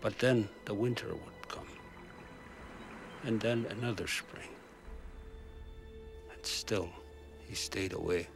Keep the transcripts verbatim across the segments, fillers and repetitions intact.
But then the winter would come, and then another spring. And still, he stayed away.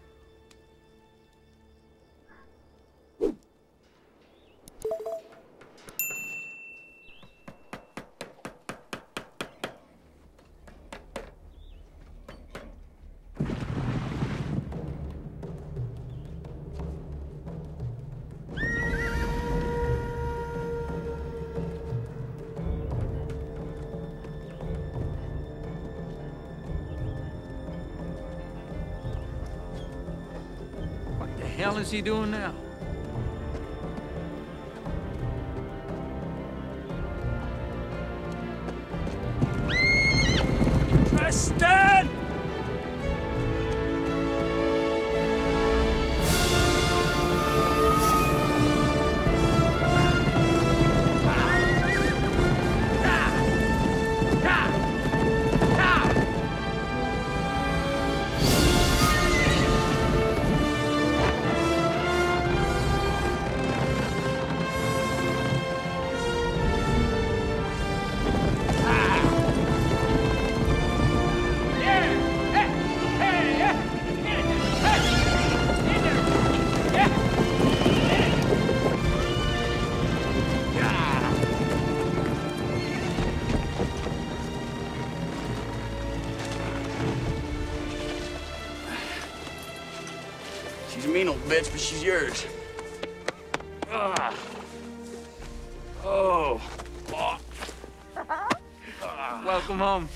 What is he doing now? Preston! She's a mean old bitch, but she's yours. Ah. Oh. Oh. Ah. Welcome home.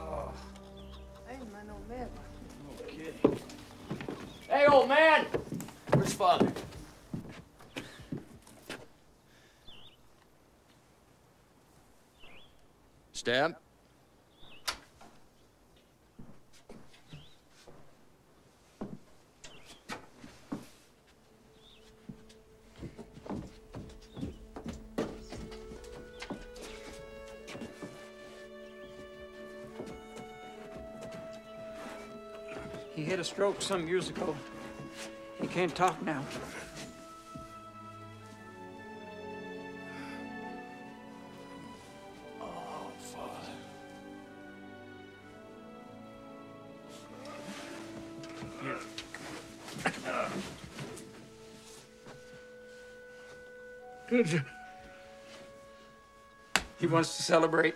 Oh. Okay. Hey, old man! Where's Father? Stan? He had a stroke some years ago. He can't talk now. Oh, Father. Here. Good. He wants to celebrate.